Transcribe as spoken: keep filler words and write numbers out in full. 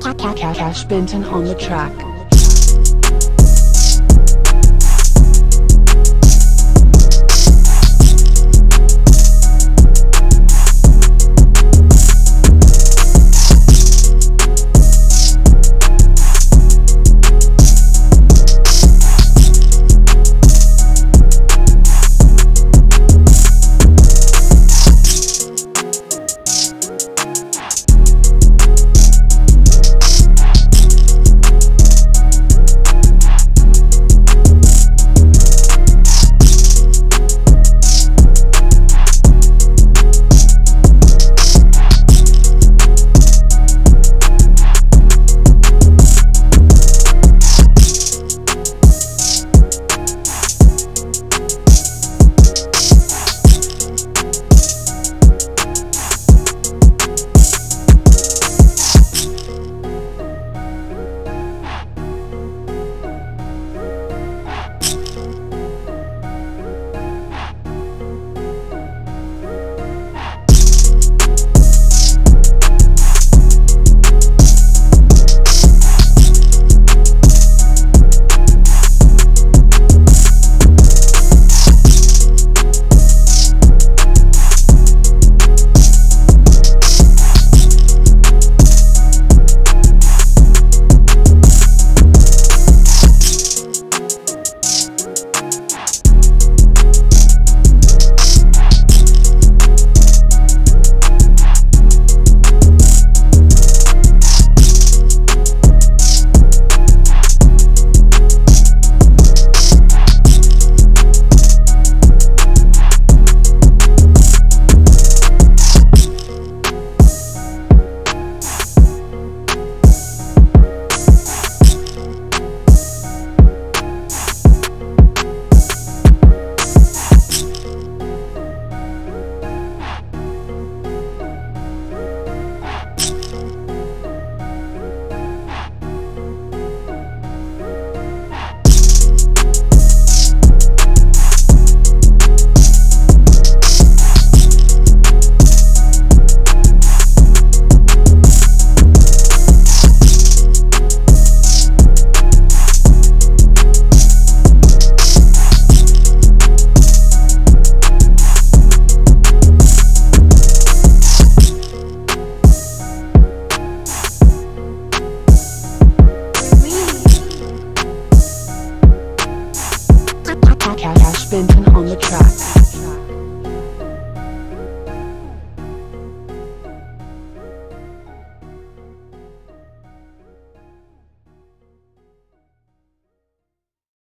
Cash Benton on the track. Benton on the track.